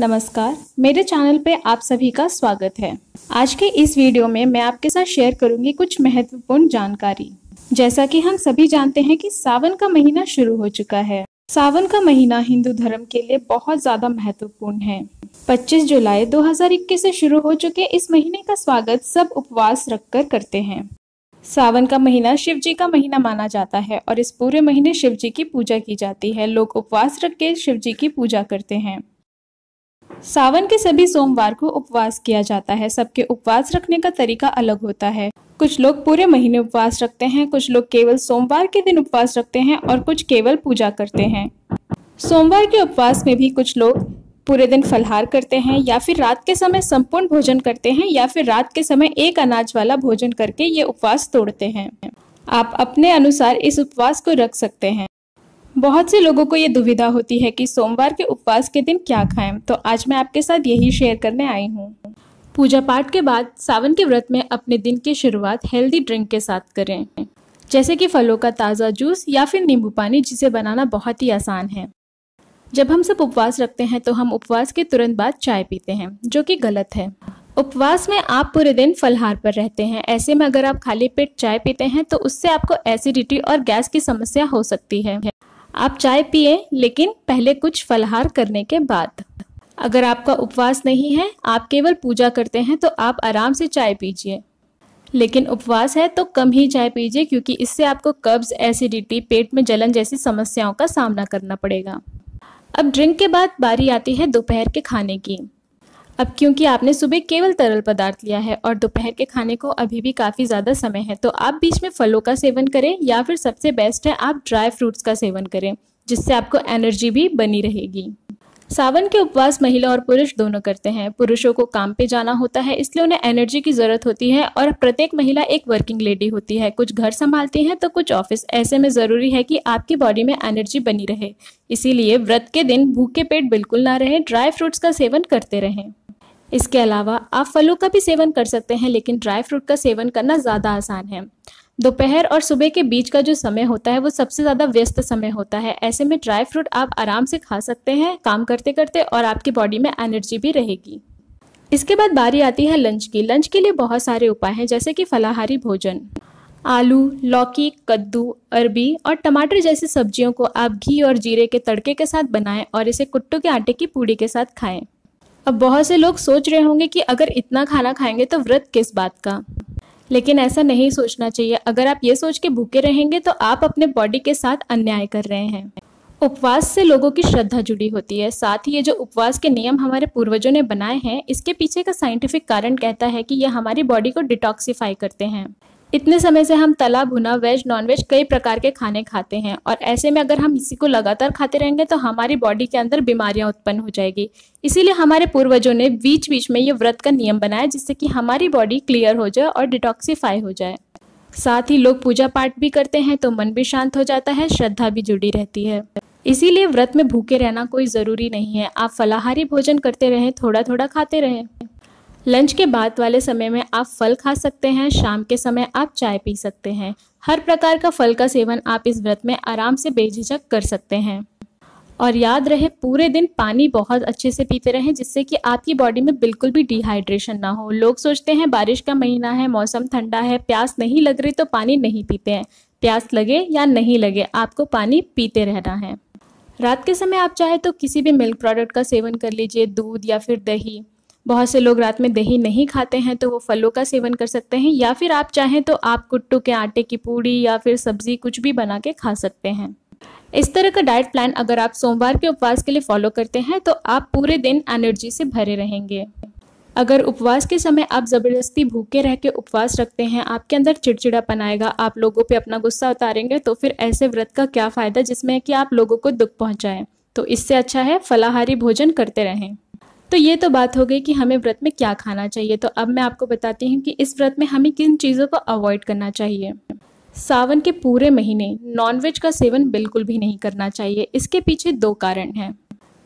नमस्कार, मेरे चैनल पे आप सभी का स्वागत है। आज के इस वीडियो में मैं आपके साथ शेयर करूंगी कुछ महत्वपूर्ण जानकारी। जैसा कि हम सभी जानते हैं कि सावन का महीना शुरू हो चुका है। सावन का महीना हिंदू धर्म के लिए बहुत ज्यादा महत्वपूर्ण है। 25 जुलाई 2021 से शुरू हो चुके इस महीने का स्वागत सब उपवास रखकर करते हैं। सावन का महीना शिव जी का महीना माना जाता है और इस पूरे महीने शिव जी की पूजा की जाती है। लोग उपवास रख के शिव जी की पूजा करते हैं। सावन के सभी सोमवार को उपवास किया जाता है। सबके उपवास रखने का तरीका अलग होता है। कुछ लोग पूरे महीने उपवास रखते हैं, कुछ लोग केवल सोमवार के दिन उपवास रखते हैं और कुछ केवल पूजा करते हैं। सोमवार के उपवास में भी कुछ लोग पूरे दिन फलाहार करते हैं या फिर रात के समय संपूर्ण भोजन करते हैं या फिर रात के समय एक अनाज वाला भोजन करके ये उपवास तोड़ते हैं। आप अपने अनुसार इस उपवास को रख सकते हैं। बहुत से लोगों को ये दुविधा होती है कि सोमवार के उपवास के दिन क्या खाएं, तो आज मैं आपके साथ यही शेयर करने आई हूँ। पूजा पाठ के बाद सावन के व्रत में अपने दिन की शुरुआत हेल्दी ड्रिंक के साथ करें, जैसे कि फलों का ताज़ा जूस या फिर नींबू पानी, जिसे बनाना बहुत ही आसान है। जब हम सब उपवास रखते हैं तो हम उपवास के तुरंत बाद चाय पीते हैं, जो कि गलत है। उपवास में आप पूरे दिन फलाहार पर रहते हैं। ऐसे में अगर आप खाली पेट चाय पीते हैं तो उससे आपको एसिडिटी और गैस की समस्या हो सकती है। आप चाय पिए, लेकिन पहले कुछ फलाहार करने के बाद। अगर आपका उपवास नहीं है, आप केवल पूजा करते हैं, तो आप आराम से चाय पीजिए। लेकिन उपवास है तो कम ही चाय पीजिए, क्योंकि इससे आपको कब्ज, एसिडिटी, पेट में जलन जैसी समस्याओं का सामना करना पड़ेगा। अब ड्रिंक के बाद बारी आती है दोपहर के खाने की। अब क्योंकि आपने सुबह केवल तरल पदार्थ लिया है और दोपहर के खाने को अभी भी काफ़ी ज़्यादा समय है, तो आप बीच में फलों का सेवन करें या फिर सबसे बेस्ट है आप ड्राई फ्रूट्स का सेवन करें, जिससे आपको एनर्जी भी बनी रहेगी। सावन के उपवास महिला और पुरुष दोनों करते हैं। पुरुषों को काम पे जाना होता है, इसलिए उन्हें एनर्जी की ज़रूरत होती है और प्रत्येक महिला एक वर्किंग लेडी होती है। कुछ घर संभालती हैं तो कुछ ऑफिस। ऐसे में ज़रूरी है कि आपकी बॉडी में एनर्जी बनी रहे, इसीलिए व्रत के दिन भूखे पेट बिल्कुल ना रहें, ड्राई फ्रूट्स का सेवन करते रहें। इसके अलावा आप फलों का भी सेवन कर सकते हैं, लेकिन ड्राई फ्रूट का सेवन करना ज़्यादा आसान है। दोपहर और सुबह के बीच का जो समय होता है वो सबसे ज़्यादा व्यस्त समय होता है। ऐसे में ड्राई फ्रूट आप आराम से खा सकते हैं काम करते करते, और आपकी बॉडी में एनर्जी भी रहेगी। इसके बाद बारी आती है लंच की। लंच के लिए बहुत सारे उपाय हैं, जैसे कि फलाहारी भोजन। आलू, लौकी, कद्दू, अरबी और टमाटर जैसी सब्जियों को आप घी और जीरे के तड़के के साथ बनाएं और इसे कुट्टू के आटे की पूड़ी के साथ खाएं। अब बहुत से लोग सोच रहे होंगे कि अगर इतना खाना खाएंगे तो व्रत किस बात का, लेकिन ऐसा नहीं सोचना चाहिए। अगर आप ये सोच के भूखे रहेंगे तो आप अपने बॉडी के साथ अन्याय कर रहे हैं। उपवास से लोगों की श्रद्धा जुड़ी होती है। साथ ही ये जो उपवास के नियम हमारे पूर्वजों ने बनाए हैं, इसके पीछे का साइंटिफिक कारण कहता है कि यह हमारी बॉडी को डिटॉक्सिफाई करते हैं। इतने समय से हम तला भुना, वेज, नॉनवेज कई प्रकार के खाने खाते हैं और ऐसे में अगर हम इसी को लगातार खाते रहेंगे तो हमारी बॉडी के अंदर बीमारियां उत्पन्न हो जाएगी। इसीलिए हमारे पूर्वजों ने बीच बीच में ये व्रत का नियम बनाया, जिससे कि हमारी बॉडी क्लियर हो जाए और डिटॉक्सिफाई हो जाए। साथ ही लोग पूजा पाठ भी करते हैं तो मन भी शांत हो जाता है, श्रद्धा भी जुड़ी रहती है। इसीलिए व्रत में भूखे रहना कोई ज़रूरी नहीं है। आप फलाहारी भोजन करते रहें, थोड़ा थोड़ा खाते रहें। लंच के बाद वाले समय में आप फल खा सकते हैं। शाम के समय आप चाय पी सकते हैं। हर प्रकार का फल का सेवन आप इस व्रत में आराम से बेझिझक कर सकते हैं। और याद रहे, पूरे दिन पानी बहुत अच्छे से पीते रहें, जिससे कि आपकी बॉडी में बिल्कुल भी डिहाइड्रेशन ना हो। लोग सोचते हैं बारिश का महीना है, मौसम ठंडा है, प्यास नहीं लग रही तो पानी नहीं पीते हैं। प्यास लगे या नहीं लगे, आपको पानी पीते रहना है। रात के समय आप चाहे तो किसी भी मिल्क प्रोडक्ट का सेवन कर लीजिए, दूध या फिर दही। बहुत से लोग रात में दही नहीं खाते हैं तो वो फलों का सेवन कर सकते हैं, या फिर आप चाहें तो आप कुट्टू के आटे की पूड़ी या फिर सब्जी कुछ भी बना के खा सकते हैं। इस तरह का डाइट प्लान अगर आप सोमवार के उपवास के लिए फॉलो करते हैं तो आप पूरे दिन एनर्जी से भरे रहेंगे। अगर उपवास के समय आप ज़बरदस्ती भूखे रह के उपवास रखते हैं, आपके अंदर चिड़चिड़ापन आएगा, आप लोगों पर अपना गुस्सा उतारेंगे, तो फिर ऐसे व्रत का क्या फ़ायदा जिसमें कि आप लोगों को दुख पहुँचाएँ। तो इससे अच्छा है फलाहारी भोजन करते रहें। तो ये तो बात हो गई कि हमें व्रत में क्या खाना चाहिए। तो अब मैं आपको बताती हूँ कि इस व्रत में हमें किन चीज़ों को अवॉइड करना चाहिए। सावन के पूरे महीने नॉनवेज का सेवन बिल्कुल भी नहीं करना चाहिए। इसके पीछे दो कारण हैं।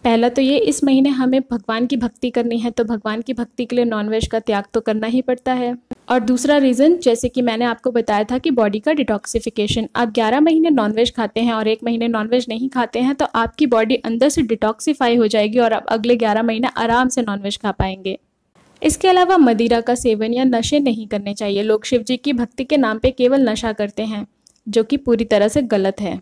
पहला तो ये, इस महीने हमें भगवान की भक्ति करनी है, तो भगवान की भक्ति के लिए नॉनवेज का त्याग तो करना ही पड़ता है। और दूसरा रीज़न, जैसे कि मैंने आपको बताया था कि बॉडी का डिटॉक्सिफिकेशन, आप 11 महीने नॉनवेज खाते हैं और 1 महीने नॉनवेज नहीं खाते हैं तो आपकी बॉडी अंदर से डिटॉक्सीफाई हो जाएगी और आप अगले 11 महीने आराम से नॉनवेज खा पाएंगे। इसके अलावा मदिरा का सेवन या नशे नहीं करने चाहिए। लोग शिव जी की भक्ति के नाम पर केवल नशा करते हैं, जो कि पूरी तरह से गलत है।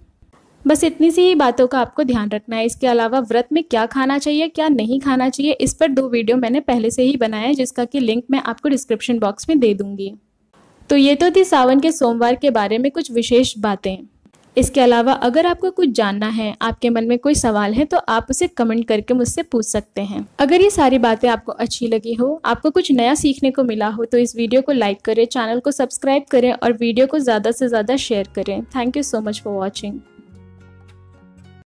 बस इतनी सी ही बातों का आपको ध्यान रखना है। इसके अलावा व्रत में क्या खाना चाहिए, क्या नहीं खाना चाहिए, इस पर 2 वीडियो मैंने पहले से ही बनाए हैं, जिसका कि लिंक मैं आपको डिस्क्रिप्शन बॉक्स में दे दूंगी। तो ये तो थी सावन के सोमवार के बारे में कुछ विशेष बातें। इसके अलावा अगर आपको कुछ जानना है, आपके मन में कोई सवाल है, तो आप उसे कमेंट करके मुझसे पूछ सकते हैं। अगर ये सारी बातें आपको अच्छी लगी हो, आपको कुछ नया सीखने को मिला हो, तो इस वीडियो को लाइक करें, चैनल को सब्सक्राइब करें और वीडियो को ज़्यादा से ज़्यादा शेयर करें। Thank you so much for watching.